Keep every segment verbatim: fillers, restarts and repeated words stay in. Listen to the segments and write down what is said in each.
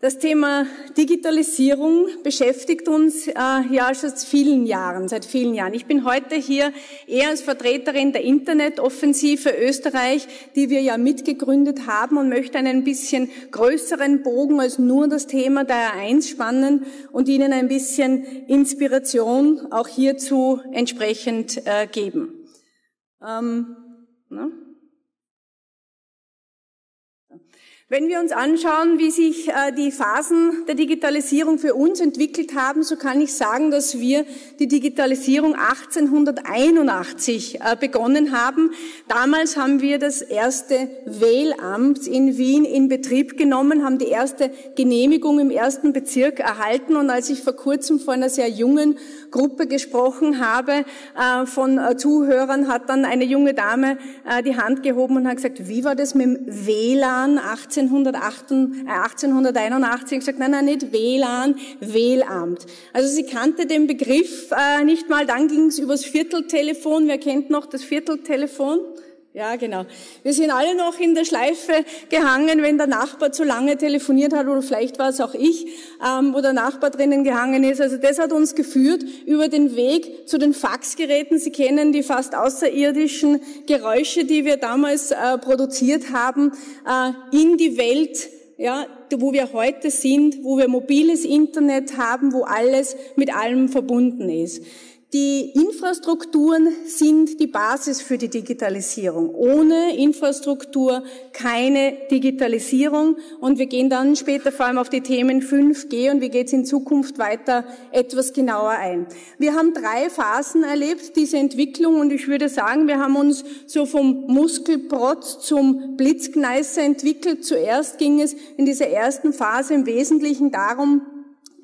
Das Thema Digitalisierung beschäftigt uns äh, ja schon seit vielen Jahren, seit vielen Jahren. Ich bin heute hier eher als Vertreterin der Internetoffensive Österreich, die wir ja mitgegründet haben, und möchte einen bisschen größeren Bogen als nur das Thema der A eins spannen und Ihnen ein bisschen Inspiration auch hierzu entsprechend äh, geben. Ähm, ne? Wenn wir uns anschauen, wie sich die Phasen der Digitalisierung für uns entwickelt haben, so kann ich sagen, dass wir die Digitalisierung achtzehnhunderteinundachtzig begonnen haben. Damals haben wir das erste Wählamt in Wien in Betrieb genommen, haben die erste Genehmigung im ersten Bezirk erhalten. Und als ich vor kurzem vor einer sehr jungen Gruppe gesprochen habe von Zuhörern, hat dann eine junge Dame die Hand gehoben und hat gesagt, wie war das mit dem W LAN achtzehnhunderteinundachtzig, ich gesagt, nein, nein, nicht W LAN, Wählamt. Also sie kannte den Begriff äh, nicht mal, dann ging es übers Vierteltelefon, wer kennt noch das Vierteltelefon? Ja, genau. Wir sind alle noch in der Schleife gehangen, wenn der Nachbar zu lange telefoniert hat, oder vielleicht war es auch ich, ähm, wo der Nachbar drinnen gehangen ist. Also das hat uns geführt über den Weg zu den Faxgeräten. Sie kennen die fast außerirdischen Geräusche, die wir damals äh, produziert haben, äh, in die Welt, ja, wo wir heute sind, wo wir mobiles Internet haben, wo alles mit allem verbunden ist. Die Infrastrukturen sind die Basis für die Digitalisierung. Ohne Infrastruktur keine Digitalisierung. Und wir gehen dann später vor allem auf die Themen fünf G und wie geht es in Zukunft weiter etwas genauer ein. Wir haben drei Phasen erlebt, diese Entwicklung. Und ich würde sagen, wir haben uns so vom Muskelprotz zum Blitzkneißer entwickelt. Zuerst ging es in dieser ersten Phase im Wesentlichen darum,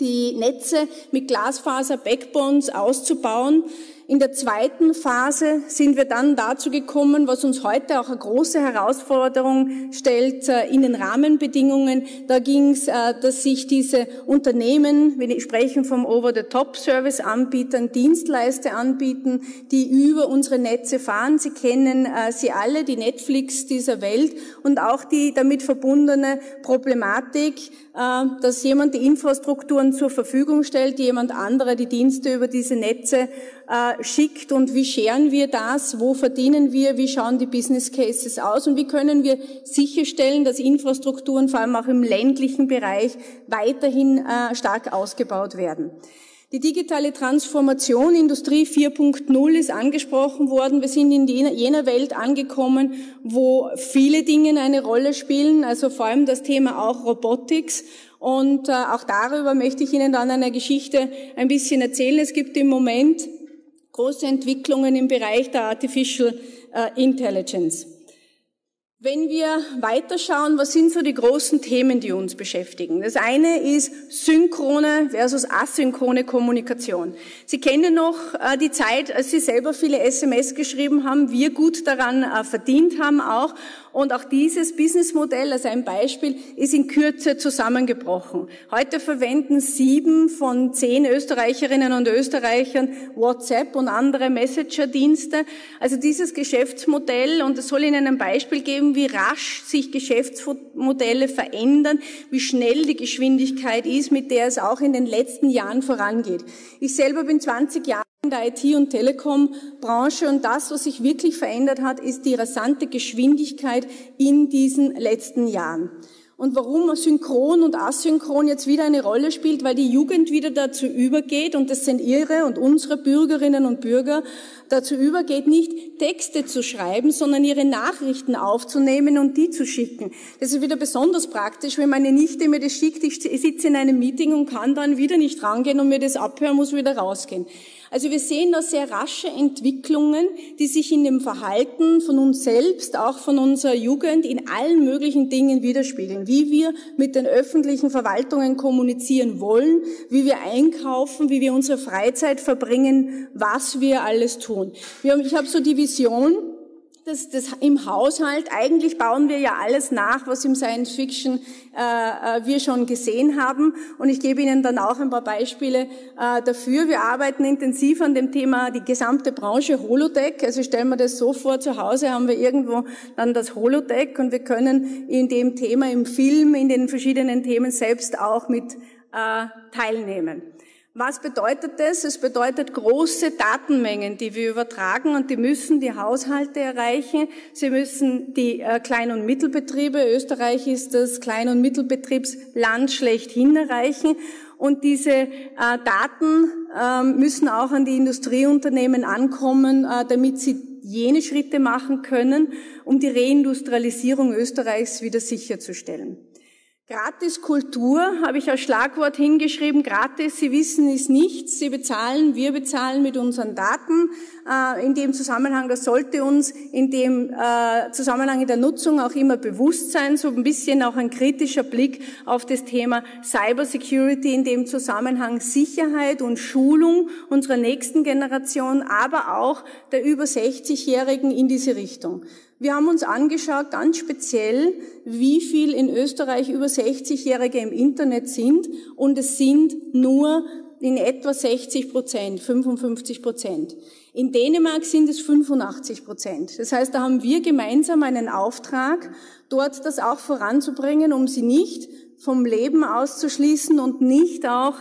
die Netze mit Glasfaser-Backbones auszubauen. In der zweiten Phase sind wir dann dazu gekommen, was uns heute auch eine große Herausforderung stellt, in den Rahmenbedingungen. Da ging es, dass sich diese Unternehmen, wir sprechen vom Over-the-Top-Service-Anbietern, Dienstleister anbieten, die über unsere Netze fahren. Sie kennen sie alle, die Netflix dieser Welt, und auch die damit verbundene Problematik, dass jemand die Infrastrukturen zur Verfügung stellt, jemand anderer die Dienste über diese Netze schickt, und wie scheren wir das, wo verdienen wir, wie schauen die Business Cases aus und wie können wir sicherstellen, dass Infrastrukturen vor allem auch im ländlichen Bereich weiterhin äh, stark ausgebaut werden. Die digitale Transformation, Industrie vier punkt null ist angesprochen worden. Wir sind in jener Welt angekommen, wo viele Dinge eine Rolle spielen, also vor allem das Thema auch Robotics. Und äh, auch darüber möchte ich Ihnen dann eine Geschichte ein bisschen erzählen. Es gibt im Moment große Entwicklungen im Bereich der Artificial Intelligence. Wenn wir weiterschauen, was sind so die großen Themen, die uns beschäftigen? Das eine ist synchrone versus asynchrone Kommunikation. Sie kennen noch die Zeit, als Sie selber viele S M S geschrieben haben, wir gut daran verdient haben auch. Und auch dieses Businessmodell, als ein Beispiel, ist in Kürze zusammengebrochen. Heute verwenden sieben von zehn Österreicherinnen und Österreichern WhatsApp und andere Messenger-Dienste. Also dieses Geschäftsmodell, und es soll Ihnen ein Beispiel geben, wie rasch sich Geschäftsmodelle verändern, wie schnell die Geschwindigkeit ist, mit der es auch in den letzten Jahren vorangeht. Ich selber bin zwanzig Jahre in der I T- und Telekom-Branche, und das, was sich wirklich verändert hat, ist die rasante Geschwindigkeit in diesen letzten Jahren. Und warum synchron und asynchron jetzt wieder eine Rolle spielt, weil die Jugend wieder dazu übergeht, und das sind ihre und unsere Bürgerinnen und Bürger, dazu übergeht, nicht Texte zu schreiben, sondern ihre Nachrichten aufzunehmen und die zu schicken. Das ist wieder besonders praktisch, wenn meine Nichte mir das schickt, ich sitze in einem Meeting und kann dann wieder nicht rangehen und mir das abhören, muss wieder rausgehen. Also wir sehen da sehr rasche Entwicklungen, die sich in dem Verhalten von uns selbst, auch von unserer Jugend, in allen möglichen Dingen widerspiegeln. Wie wir mit den öffentlichen Verwaltungen kommunizieren wollen, wie wir einkaufen, wie wir unsere Freizeit verbringen, was wir alles tun. Ich habe so die Vision, dass das im Haushalt, eigentlich bauen wir ja alles nach, was im Science Fiction äh, wir schon gesehen haben. Und ich gebe Ihnen dann auch ein paar Beispiele äh, dafür. Wir arbeiten intensiv an dem Thema, die gesamte Branche Holodeck. Also stellen wir das so vor, zu Hause haben wir irgendwo dann das Holodeck und wir können in dem Thema, im Film, in den verschiedenen Themen selbst auch mit äh, teilnehmen. Was bedeutet das? Es bedeutet große Datenmengen, die wir übertragen, und die müssen die Haushalte erreichen. Sie müssen die äh, Klein- und Mittelbetriebe, Österreich ist das Klein- und Mittelbetriebsland schlechthin, erreichen. Und diese äh, Daten äh, müssen auch an die Industrieunternehmen ankommen, äh, damit sie jene Schritte machen können, um die Reindustrialisierung Österreichs wieder sicherzustellen. Gratis Kultur habe ich als Schlagwort hingeschrieben. Gratis, Sie wissen, ist nichts. Sie bezahlen, wir bezahlen mit unseren Daten. Äh, in dem Zusammenhang, das sollte uns in dem äh, Zusammenhang in der Nutzung auch immer bewusst sein, so ein bisschen auch ein kritischer Blick auf das Thema Cybersecurity, in dem Zusammenhang Sicherheit und Schulung unserer nächsten Generation, aber auch der über sechzigjährigen in diese Richtung. Wir haben uns angeschaut, ganz speziell, wie viel in Österreich über sechzigjährige im Internet sind, und es sind nur in etwa sechzig Prozent, fünfundfünfzig Prozent. In Dänemark sind es fünfundachtzig Prozent. Das heißt, da haben wir gemeinsam einen Auftrag, dort das auch voranzubringen, um sie nicht vom Leben auszuschließen und nicht auch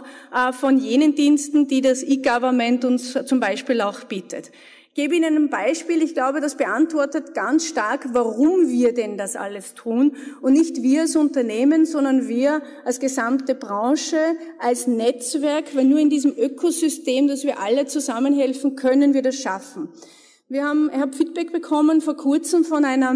von jenen Diensten, die das E-Government uns zum Beispiel auch bietet. Ich gebe Ihnen ein Beispiel, ich glaube, das beantwortet ganz stark, warum wir denn das alles tun, und nicht wir als Unternehmen, sondern wir als gesamte Branche, als Netzwerk, weil nur in diesem Ökosystem, dass wir alle zusammenhelfen, können wir das schaffen. Wir haben, ich habe Feedback bekommen vor kurzem von einer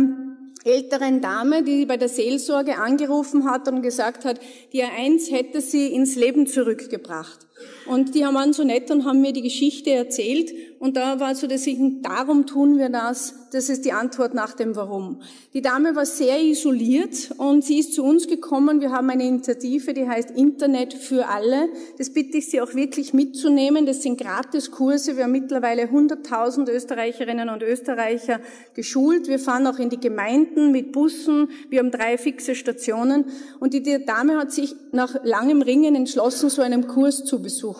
älteren Dame, die bei der Seelsorge angerufen hat und gesagt hat, die A eins hätte sie ins Leben zurückgebracht. Und die waren so nett und haben mir die Geschichte erzählt. Und da war so, dass ich, darum tun wir das, das ist die Antwort nach dem Warum. Die Dame war sehr isoliert und sie ist zu uns gekommen. Wir haben eine Initiative, die heißt Internet für alle. Das bitte ich Sie auch wirklich mitzunehmen. Das sind Gratiskurse. Wir haben mittlerweile hunderttausend Österreicherinnen und Österreicher geschult. Wir fahren auch in die Gemeinden mit Bussen. Wir haben drei fixe Stationen. Und die, die Dame hat sich nach langem Ringen entschlossen, so einem Kurs zu besuchen.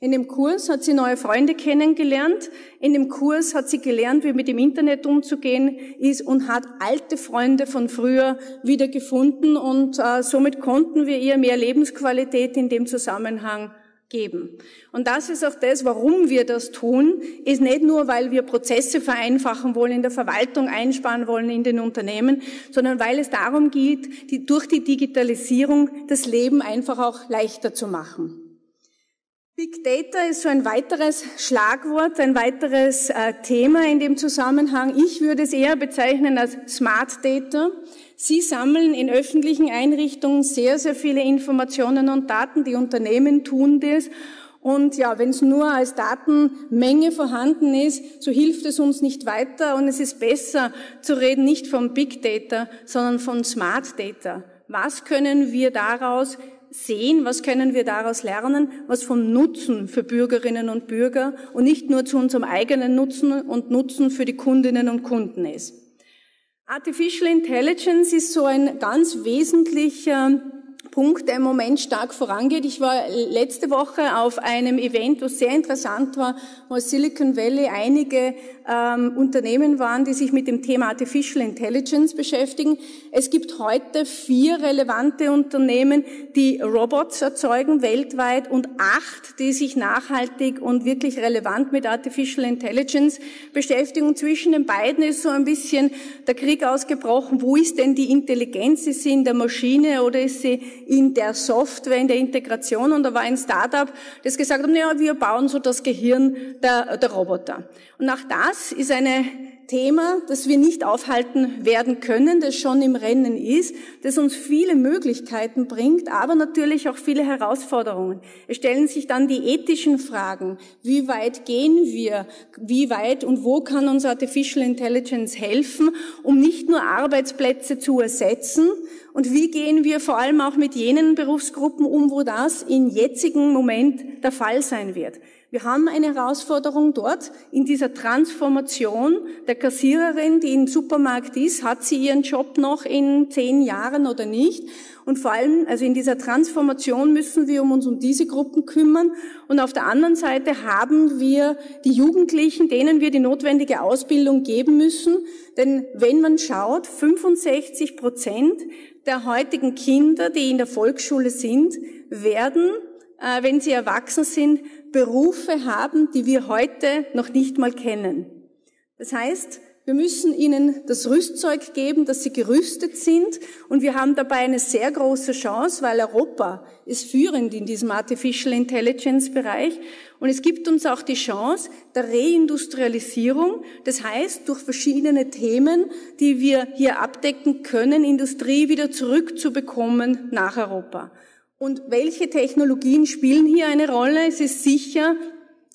In dem Kurs hat sie neue Freunde kennengelernt, in dem Kurs hat sie gelernt, wie mit dem Internet umzugehen ist, und hat alte Freunde von früher wieder gefunden, und äh, somit konnten wir ihr mehr Lebensqualität in dem Zusammenhang geben. Und das ist auch das, warum wir das tun, ist nicht nur, weil wir Prozesse vereinfachen wollen, in der Verwaltung einsparen wollen, in den Unternehmen, sondern weil es darum geht, die, durch die Digitalisierung das Leben einfach auch leichter zu machen. Big Data ist so ein weiteres Schlagwort, ein weiteres äh, Thema in dem Zusammenhang. Ich würde es eher bezeichnen als Smart Data. Sie sammeln in öffentlichen Einrichtungen sehr, sehr viele Informationen und Daten. Die Unternehmen tun das. Und ja, wenn es nur als Datenmenge vorhanden ist, so hilft es uns nicht weiter. Und es ist besser zu reden, nicht von Big Data, sondern von Smart Data. Was können wir daraus sehen, was können wir daraus lernen, was vom Nutzen für Bürgerinnen und Bürger und nicht nur zu unserem eigenen Nutzen und Nutzen für die Kundinnen und Kunden ist. Artificial Intelligence ist so ein ganz wesentlicher Punkt, der im Moment stark vorangeht. Ich war letzte Woche auf einem Event, was sehr interessant war, wo Silicon Valley einige ähm, Unternehmen waren, die sich mit dem Thema Artificial Intelligence beschäftigen. Es gibt heute vier relevante Unternehmen, die Robots erzeugen weltweit, und acht, die sich nachhaltig und wirklich relevant mit Artificial Intelligence beschäftigen. Und zwischen den beiden ist so ein bisschen der Krieg ausgebrochen. Wo ist denn die Intelligenz? Ist sie in der Maschine oder ist sie in der Software, in der Integration? Und da war ein Startup, das gesagt hat, naja, wir bauen so das Gehirn der, der Roboter. Und auch das ist ein Thema, das wir nicht aufhalten werden können, das schon im Rennen ist, das uns viele Möglichkeiten bringt, aber natürlich auch viele Herausforderungen. Es stellen sich dann die ethischen Fragen. Wie weit gehen wir? Wie weit und wo kann uns Artificial Intelligence helfen, um nicht nur Arbeitsplätze zu ersetzen? Und wie gehen wir vor allem auch mit jenen Berufsgruppen um, wo das im jetzigen Moment der Fall sein wird? Wir haben eine Herausforderung dort in dieser Transformation der Kassiererin, die im Supermarkt ist. Hat sie ihren Job noch in zehn Jahren oder nicht? Und vor allem, also in dieser Transformation müssen wir um uns um diese Gruppen kümmern. Und auf der anderen Seite haben wir die Jugendlichen, denen wir die notwendige Ausbildung geben müssen. Denn wenn man schaut, fünfundsechzig Prozent der heutigen Kinder, die in der Volksschule sind, werden, wenn sie erwachsen sind, Berufe haben, die wir heute noch nicht mal kennen. Das heißt, wir müssen ihnen das Rüstzeug geben, dass sie gerüstet sind, und wir haben dabei eine sehr große Chance, weil Europa ist führend in diesem Artificial Intelligence Bereich, und es gibt uns auch die Chance der Reindustrialisierung, das heißt, durch verschiedene Themen, die wir hier abdecken können, Industrie wieder zurückzubekommen nach Europa. Und welche Technologien spielen hier eine Rolle? Es ist sicher,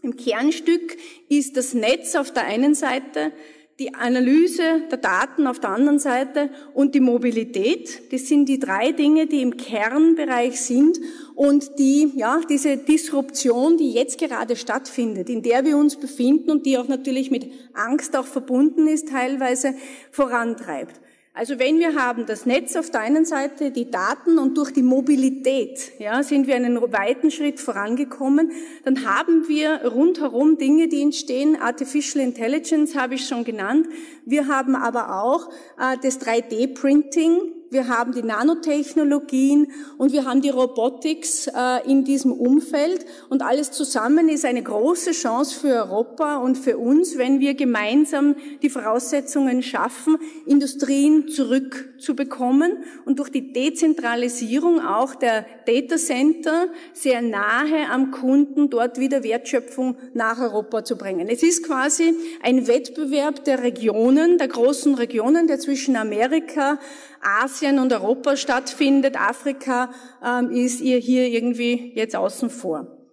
im Kernstück ist das Netz auf der einen Seite, die Analyse der Daten auf der anderen Seite und die Mobilität. Das sind die drei Dinge, die im Kernbereich sind und die, ja, diese Disruption, die jetzt gerade stattfindet, in der wir uns befinden und die auch natürlich mit Angst auch verbunden ist, teilweise vorantreibt. Also wenn wir haben das Netz auf der einen Seite, die Daten und durch die Mobilität, ja, sind wir einen weiten Schritt vorangekommen, dann haben wir rundherum Dinge, die entstehen. Artificial Intelligence habe ich schon genannt. Wir haben aber auch äh, das drei D Printing, wir haben die Nanotechnologien und wir haben die Robotics äh, in diesem Umfeld. Und alles zusammen ist eine große Chance für Europa und für uns, wenn wir gemeinsam die Voraussetzungen schaffen, Industrien zurückzubekommen und durch die Dezentralisierung auch der Data Center sehr nahe am Kunden dort wieder Wertschöpfung nach Europa zu bringen. Es ist quasi ein Wettbewerb der Regionen, der großen Regionen, der zwischen Amerika, Asien und Europa stattfindet. Afrika ähm, ist ihr hier irgendwie jetzt außen vor.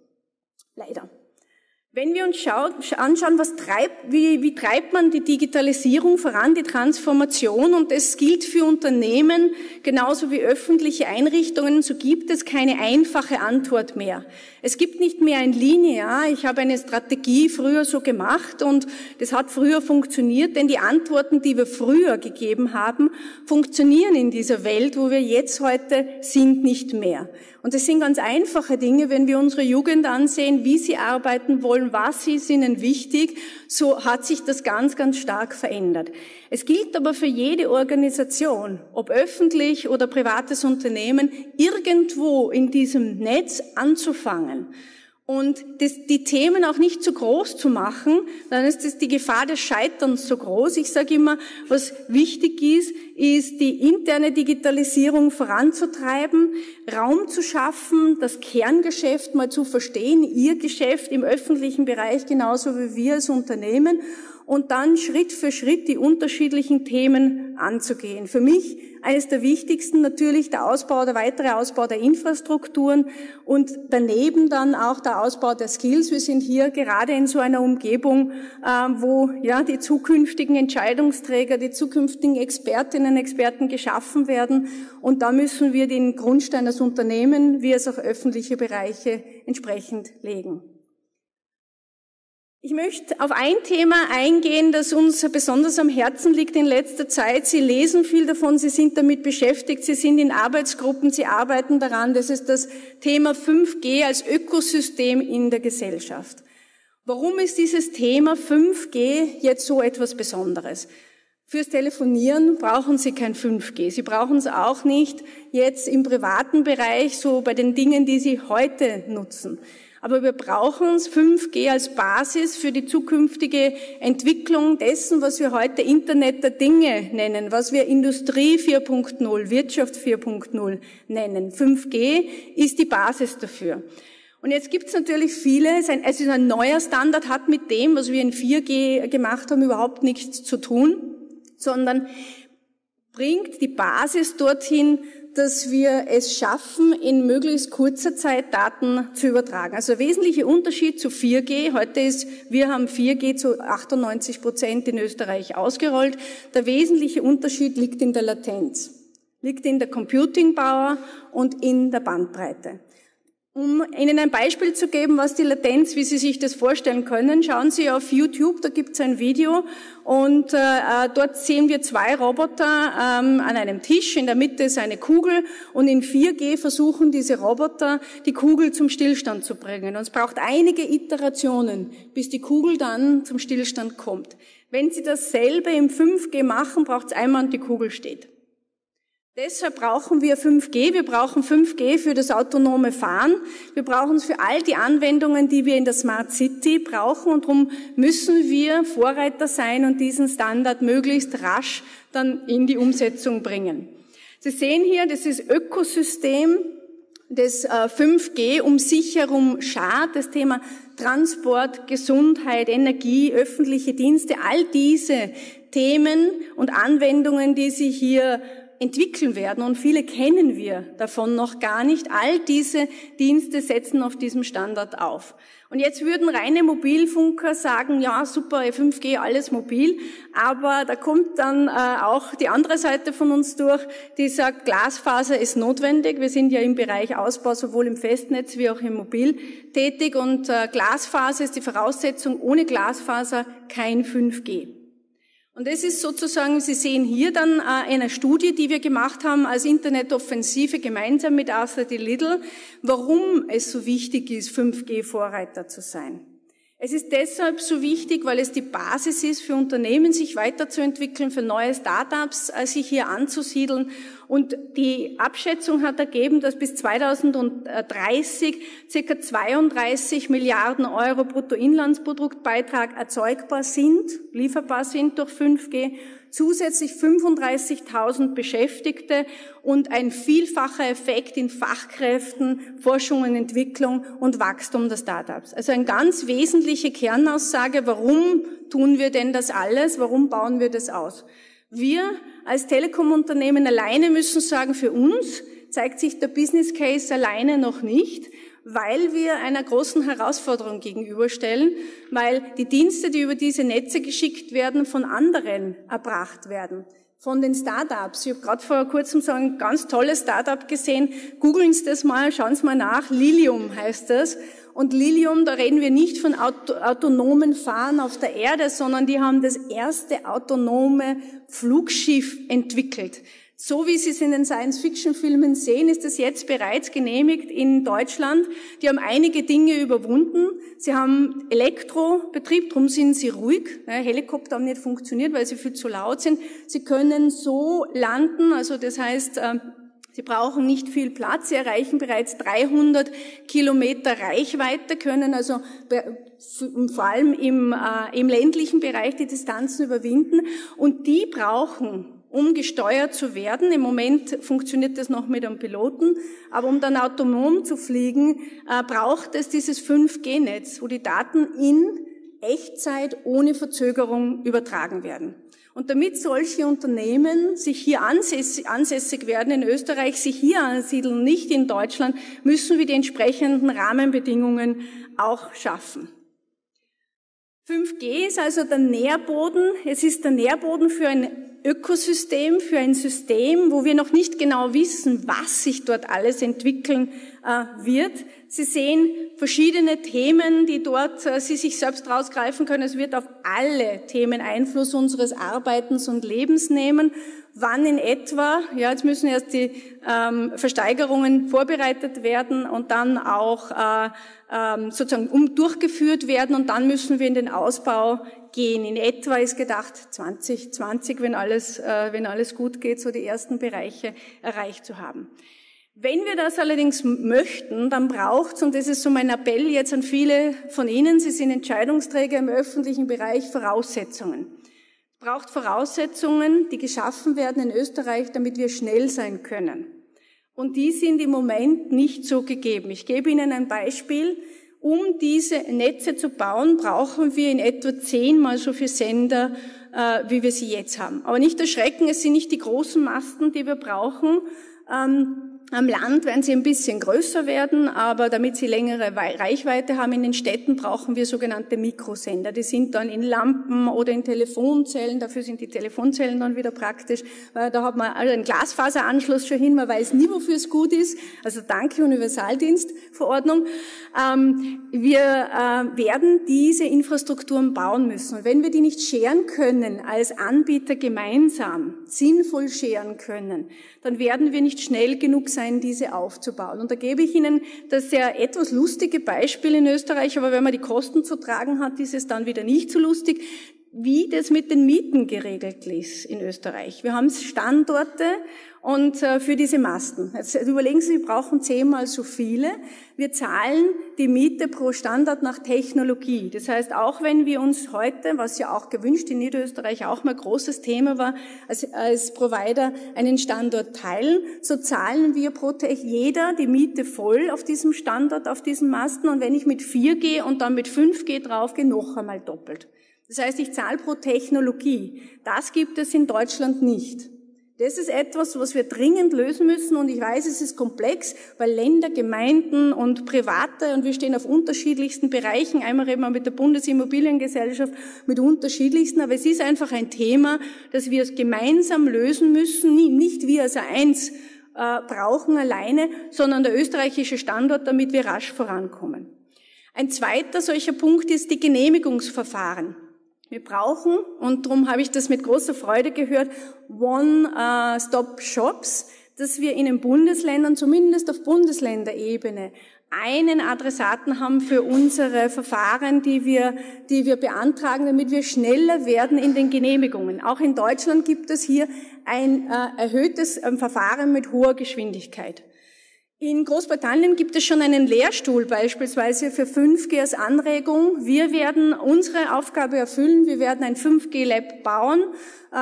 Leider. Wenn wir uns schauen, anschauen, was treibt, wie, wie treibt man die Digitalisierung voran, die Transformation, und es gilt für Unternehmen genauso wie öffentliche Einrichtungen, so gibt es keine einfache Antwort mehr. Es gibt nicht mehr ein linear, ich habe eine Strategie früher so gemacht und das hat früher funktioniert, denn die Antworten, die wir früher gegeben haben, funktionieren in dieser Welt, wo wir jetzt heute sind, nicht mehr. Und das sind ganz einfache Dinge, wenn wir unsere Jugend ansehen, wie sie arbeiten wollen, was ist ihnen wichtig, so hat sich das ganz, ganz stark verändert. Es gilt aber für jede Organisation, ob öffentlich oder privates Unternehmen, irgendwo in diesem Netz anzufangen. Und das, die Themen auch nicht zu groß zu machen, dann ist das die Gefahr des Scheiterns so groß. Ich sage immer, was wichtig ist, ist die interne Digitalisierung voranzutreiben, Raum zu schaffen, das Kerngeschäft mal zu verstehen, ihr Geschäft im öffentlichen Bereich genauso wie wir als Unternehmen, und dann Schritt für Schritt die unterschiedlichen Themen anzugehen. Für mich eines der wichtigsten natürlich der Ausbau, der weitere Ausbau der Infrastrukturen und daneben dann auch der Ausbau der Skills. Wir sind hier gerade in so einer Umgebung, wo ja die zukünftigen Entscheidungsträger, die zukünftigen Expertinnen und Experten geschaffen werden, und da müssen wir den Grundstein als Unternehmen, wie es auch öffentliche Bereiche entsprechend legen. Ich möchte auf ein Thema eingehen, das uns besonders am Herzen liegt in letzter Zeit. Sie lesen viel davon, Sie sind damit beschäftigt, Sie sind in Arbeitsgruppen, Sie arbeiten daran. Das ist das Thema fünf G als Ökosystem in der Gesellschaft. Warum ist dieses Thema fünf G jetzt so etwas Besonderes? Fürs Telefonieren brauchen Sie kein fünf G. Sie brauchen es auch nicht jetzt im privaten Bereich, so bei den Dingen, die Sie heute nutzen. Aber wir brauchen fünf G als Basis für die zukünftige Entwicklung dessen, was wir heute Internet der Dinge nennen, was wir Industrie vier Punkt null, Wirtschaft vier Punkt null nennen. fünf G ist die Basis dafür. Und jetzt gibt es natürlich viele, es ist ein neuer Standard, hat mit dem, was wir in vier G gemacht haben, überhaupt nichts zu tun, sondern bringt die Basis dorthin, dass wir es schaffen, in möglichst kurzer Zeit Daten zu übertragen. Also der wesentliche Unterschied zu vier G, heute ist, wir haben vier G zu achtundneunzig Prozent in Österreich ausgerollt, der wesentliche Unterschied liegt in der Latenz, liegt in der Computing Power und in der Bandbreite. Um Ihnen ein Beispiel zu geben, was die Latenz, wie Sie sich das vorstellen können, schauen Sie auf YouTube, da gibt es ein Video und äh, dort sehen wir zwei Roboter ähm, an einem Tisch, in der Mitte ist eine Kugel und in vier G versuchen diese Roboter, die Kugel zum Stillstand zu bringen. Und es braucht einige Iterationen, bis die Kugel dann zum Stillstand kommt. Wenn Sie dasselbe im fünf G machen, braucht es einmal und die Kugel steht. Deshalb brauchen wir fünf G. Wir brauchen fünf G für das autonome Fahren. Wir brauchen es für all die Anwendungen, die wir in der Smart City brauchen. Und darum müssen wir Vorreiter sein und diesen Standard möglichst rasch dann in die Umsetzung bringen. Sie sehen hier, das ist Ökosystem des fünf G, um Sicherung, Schad, das Thema Transport, Gesundheit, Energie, öffentliche Dienste, all diese Themen und Anwendungen, die Sie hier entwickeln werden und viele kennen wir davon noch gar nicht. All diese Dienste setzen auf diesem Standard auf. Und jetzt würden reine Mobilfunker sagen, ja super, fünf G, alles mobil, aber da kommt dann äh, auch die andere Seite von uns durch, die sagt, Glasfaser ist notwendig. Wir sind ja im Bereich Ausbau sowohl im Festnetz wie auch im Mobil tätig und äh, Glasfaser ist die Voraussetzung, ohne Glasfaser kein fünf G. Und das ist sozusagen, Sie sehen hier dann eine Studie, die wir gemacht haben als Internetoffensive gemeinsam mit Arthur D. Little, warum es so wichtig ist, fünf G-Vorreiter zu sein. Es ist deshalb so wichtig, weil es die Basis ist für Unternehmen, sich weiterzuentwickeln, für neue Startups, sich hier anzusiedeln. Und die Abschätzung hat ergeben, dass bis zweitausenddreißig circa zweiunddreißig Milliarden Euro Bruttoinlandsproduktbeitrag erzeugbar sind, lieferbar sind durch fünf G, zusätzlich fünfunddreißigtausend Beschäftigte und ein vielfacher Effekt in Fachkräften, Forschung und Entwicklung und Wachstum der Startups. Also eine ganz wesentliche Kernaussage, warum tun wir denn das alles, warum bauen wir das aus? Wir als Telekom-Unternehmen alleine müssen sagen, für uns zeigt sich der Business Case alleine noch nicht, weil wir einer großen Herausforderung gegenüberstellen, weil die Dienste, die über diese Netze geschickt werden, von anderen erbracht werden, von den Startups. Ich habe gerade vor kurzem so ein ganz tolles Startup gesehen, googeln Sie das mal, schauen Sie mal nach, Lilium heißt das. Und Lilium, da reden wir nicht von autonomen Fahren auf der Erde, sondern die haben das erste autonome Flugschiff entwickelt. So wie Sie es in den Science-Fiction-Filmen sehen, ist das jetzt bereits genehmigt in Deutschland. Die haben einige Dinge überwunden. Sie haben Elektrobetrieb, darum sind sie ruhig. Helikopter haben nicht funktioniert, weil sie viel zu laut sind. Sie können so landen, also das heißt, sie brauchen nicht viel Platz, sie erreichen bereits dreihundert Kilometer Reichweite, können also vor allem im, äh, im ländlichen Bereich die Distanzen überwinden. Und die brauchen, um gesteuert zu werden, im Moment funktioniert das noch mit einem Piloten, aber um dann autonom zu fliegen, äh, braucht es dieses fünf G-Netz, wo die Daten in Echtzeit ohne Verzögerung übertragen werden. Und damit solche Unternehmen sich hier ansässig werden in Österreich, sich hier ansiedeln, nicht in Deutschland, müssen wir die entsprechenden Rahmenbedingungen auch schaffen. fünf G ist also der Nährboden. Es ist der Nährboden für ein Ökosystem, für ein System, wo wir noch nicht genau wissen, was sich dort alles entwickeln wird. Sie sehen verschiedene Themen, die dort äh, Sie sich selbst rausgreifen können. Es wird auf alle Themen Einfluss unseres Arbeitens und Lebens nehmen. Wann in etwa? Ja, jetzt müssen erst die ähm, Versteigerungen vorbereitet werden und dann auch äh, ähm, sozusagen um, durchgeführt werden und dann müssen wir in den Ausbau gehen. In etwa ist gedacht zwanzig zwanzig, wenn alles, äh, wenn alles gut geht, so die ersten Bereiche erreicht zu haben. Wenn wir das allerdings möchten, dann braucht's, und das ist so mein Appell jetzt an viele von Ihnen, Sie sind Entscheidungsträger im öffentlichen Bereich, Voraussetzungen. Es braucht Voraussetzungen, die geschaffen werden in Österreich, damit wir schnell sein können. Und die sind im Moment nicht so gegeben. Ich gebe Ihnen ein Beispiel. Um diese Netze zu bauen, brauchen wir in etwa zehnmal so viele Sender, äh, wie wir sie jetzt haben. Aber nicht erschrecken, es sind nicht die großen Masten, die wir brauchen. Ähm, Am Land werden sie ein bisschen größer werden, aber damit sie längere Reichweite haben in den Städten, brauchen wir sogenannte Mikrosender. Die sind dann in Lampen oder in Telefonzellen, dafür sind die Telefonzellen dann wieder praktisch, weil da hat man einen Glasfaseranschluss schon hin, man weiß nie, wofür es gut ist, also danke Universaldienstverordnung. Wir werden diese Infrastrukturen bauen müssen. Und wenn wir die nicht scheren können, als Anbieter gemeinsam, sinnvoll scheren können, dann werden wir nicht schnell genug sein, diese aufzubauen. Und da gebe ich Ihnen das sehr etwas lustige Beispiel in Österreich, aber wenn man die Kosten zu tragen hat, ist es dann wieder nicht so lustig, wie das mit den Mieten geregelt ist in Österreich. Wir haben Standorte und äh, für diese Masten. Jetzt überlegen Sie, wir brauchen zehnmal so viele. Wir zahlen die Miete pro Standort nach Technologie. Das heißt, auch wenn wir uns heute, was ja auch gewünscht in Niederösterreich auch mal großes Thema war, als, als Provider einen Standort teilen, so zahlen wir pro Tech jeder die Miete voll auf diesem Standort, auf diesem Masten. Und wenn ich mit vier G und dann mit fünf G draufgehe, noch einmal doppelt. Das heißt, ich zahle pro Technologie. Das gibt es in Deutschland nicht. Das ist etwas, was wir dringend lösen müssen und ich weiß, es ist komplex, weil Länder, Gemeinden und Private und wir stehen auf unterschiedlichsten Bereichen. Einmal reden wir mit der Bundesimmobiliengesellschaft mit unterschiedlichsten, aber es ist einfach ein Thema, dass wir es gemeinsam lösen müssen, nicht wir als eins äh, brauchen alleine, sondern der österreichische Standort, damit wir rasch vorankommen. Ein zweiter solcher Punkt ist die Genehmigungsverfahren. Wir brauchen, und darum habe ich das mit großer Freude gehört, One-Stop-Shops, dass wir in den Bundesländern, zumindest auf Bundesländerebene, einen Adressaten haben für unsere Verfahren, die wir, die wir beantragen, damit wir schneller werden in den Genehmigungen. Auch in Deutschland gibt es hier ein äh, erhöhtes äh, Verfahren mit hoher Geschwindigkeit. In Großbritannien gibt es schon einen Lehrstuhl beispielsweise für fünf G als Anregung. Wir werden unsere Aufgabe erfüllen, wir werden ein fünf G Lab bauen,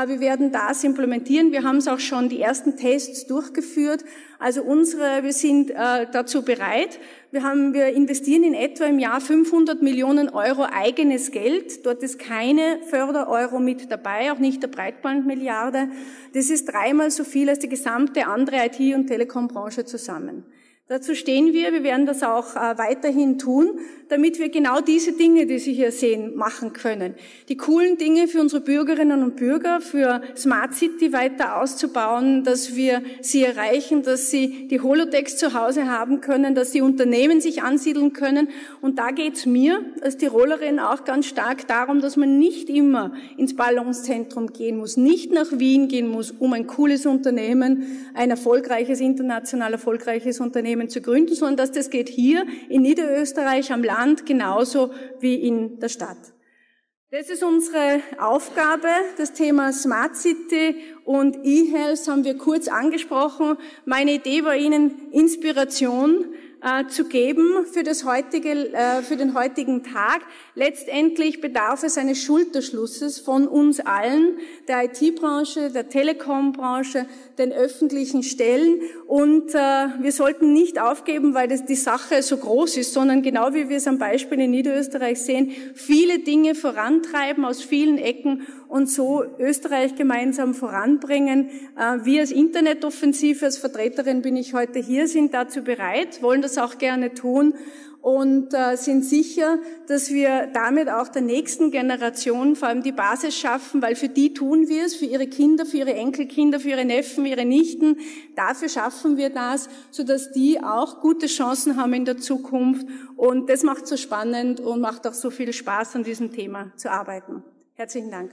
wir werden das implementieren. Wir haben es auch schon die ersten Tests durchgeführt. Also unsere, wir sind dazu bereit. Wir haben, wir investieren in etwa im Jahr fünfhundert Millionen Euro eigenes Geld. Dort ist keine Fördereuro mit dabei, auch nicht der Breitbandmilliarde. Das ist dreimal so viel als die gesamte andere I T- und Telekombranche zusammen. Dazu stehen wir, wir werden das auch äh, weiterhin tun, damit wir genau diese Dinge, die Sie hier sehen, machen können. Die coolen Dinge für unsere Bürgerinnen und Bürger, für Smart City weiter auszubauen, dass wir sie erreichen, dass sie die Holodecks zu Hause haben können, dass die Unternehmen sich ansiedeln können. Und da geht es mir als Tirolerin auch ganz stark darum, dass man nicht immer ins Ballungszentrum gehen muss, nicht nach Wien gehen muss, um ein cooles Unternehmen, ein erfolgreiches, international erfolgreiches Unternehmen zu gründen, sondern dass das geht hier in Niederösterreich am Land genauso wie in der Stadt. Das ist unsere Aufgabe. Das Thema Smart City und E-Health haben wir kurz angesprochen. Meine Idee war Ihnen, Inspiration äh, zu geben für, das heutige, äh, für den heutigen Tag. Letztendlich bedarf es eines Schulterschlusses von uns allen, der I T-Branche, der Telekom-Branche, den öffentlichen Stellen und äh, wir sollten nicht aufgeben, weil das die Sache so groß ist, sondern genau wie wir es am Beispiel in Niederösterreich sehen, viele Dinge vorantreiben aus vielen Ecken und so Österreich gemeinsam voranbringen. Äh, wir als Internetoffensive, als Vertreterin bin ich heute hier, sind dazu bereit, wollen das auch gerne tun und äh, sind sicher, dass wir damit auch der nächsten Generation vor allem die Basis schaffen, weil für die tun wir es, für ihre Kinder, für ihre Enkelkinder, für ihre Neffen, ihre Nichten. Dafür schaffen wir das, sodass die auch gute Chancen haben in der Zukunft. Und das macht so spannend und macht auch so viel Spaß, an diesem Thema zu arbeiten. Herzlichen Dank.